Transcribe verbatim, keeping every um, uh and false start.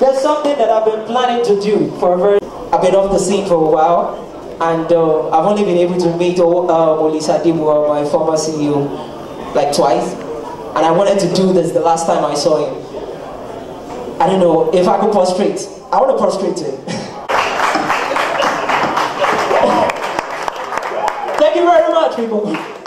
There's something that I've been planning to do for a very I've been off the scene for a while, and uh, I've only been able to meet uh, Olisa Dibu, my former C E O, like twice, and I wanted to do this the last time I saw him. I don't know if I could prostrate. I want to prostrate to him. Thank you very much, people.